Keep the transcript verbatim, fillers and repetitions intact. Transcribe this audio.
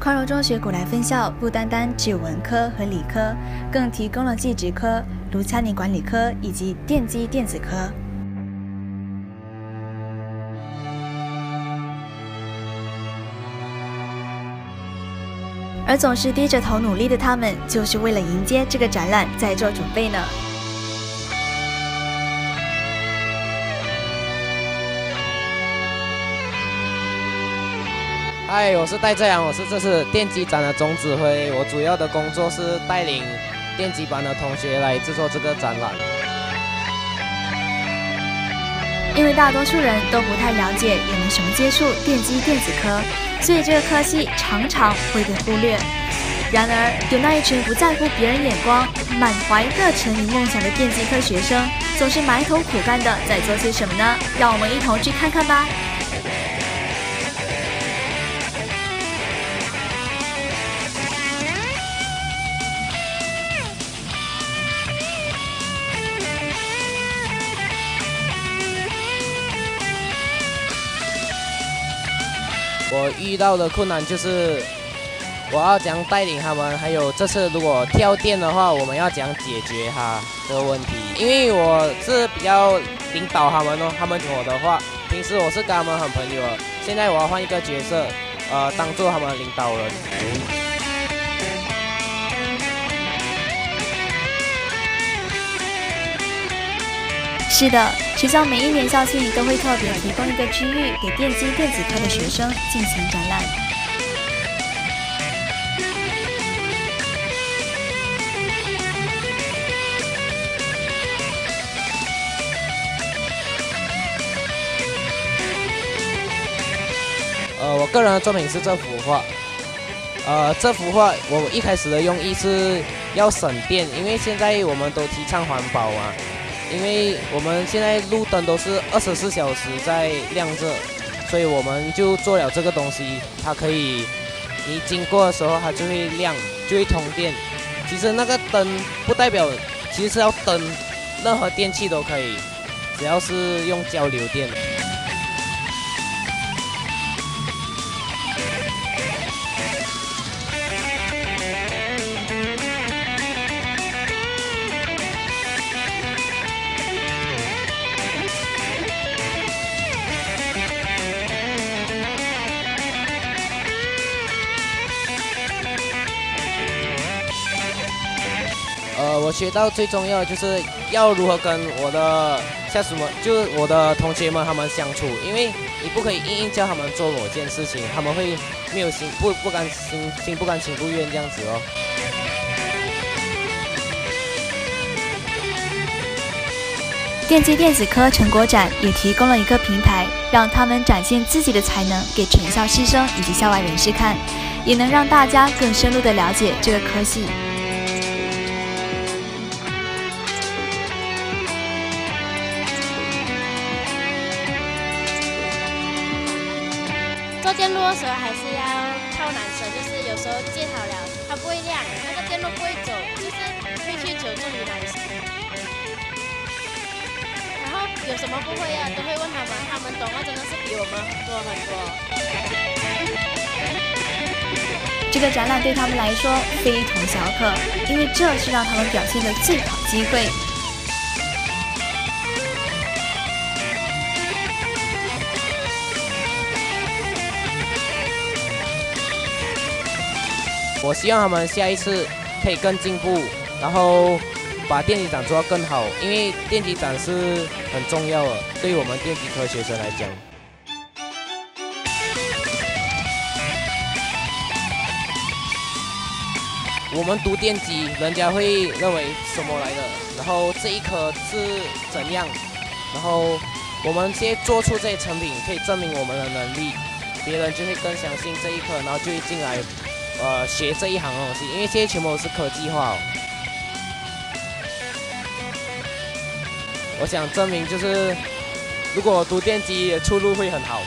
匡柔中学古来分校不单单只有文科和理科，更提供了技职科、炉餐饮管理科以及电机电子科。而总是低着头努力的他们，就是为了迎接这个展览在做准备呢。嗨，我是戴哲阳，我是这次电机展的总指挥。我主要的工作是带领电机班的同学来制作这个展览。因为大多数人都不太了解，也没什么接触电机电子科，所以这个科系常常会被忽略。然而，有那一群不在乎别人眼光、满怀热忱与梦想的电机科学生，总是埋头苦干的在做些什么呢？让我们一同去看看吧。我遇到的困难就是，我要怎样带领他们，还有这次如果跳电的话，我们要怎样解决它的问题？因为我是比较领导他们哦，他们听我的话，平时我是跟他们很朋友的，现在我要换一个角色，呃，当做他们领导人。是的，学校每一年校庆都会特别提供一个区域给电机电子科的学生进行展览。呃，我个人的作品是这幅画。呃，这幅画我一开始的用意是要省电，因为现在我们都提倡环保嘛。因为我们现在路灯都是二十四小时在亮着，所以我们就做了这个东西，它可以你经过的时候它就会亮，就会通电。其实那个灯不代表，其实是要灯，任何电器都可以，只要是用交流电。呃，我学到最重要的就是要如何跟我的下属们，就是我的同学们他们相处，因为你不可以硬硬叫他们做某件事情，他们会没有心不不甘心心不甘情不愿这样子哦。电机电子科成果展也提供了一个平台，让他们展现自己的才能给全校师生以及校外人士看，也能让大家更深入的了解这个科系。做电路的时候还是要靠缆绳，就是有时候接好了它不会亮，那个电路不会走，就是会去求助于缆绳。然后有什么不会啊，都会问他们，他们懂的真的是比我们多很多。这个展览对他们来说非同小可，因为这是让他们表现的最好机会。我希望他们下一次可以更进步，然后把电机展做得更好，因为电机展是很重要的，对于我们电机科学生来讲。我们读电机，人家会认为什么来的，然后这一科是怎样，然后我们先做出这些成品，可以证明我们的能力，别人就会更相信这一科，然后就会进来。呃，学这一行的东西，因为现在全部都是科技化哦。我想证明，就是如果读电机，出路会很好。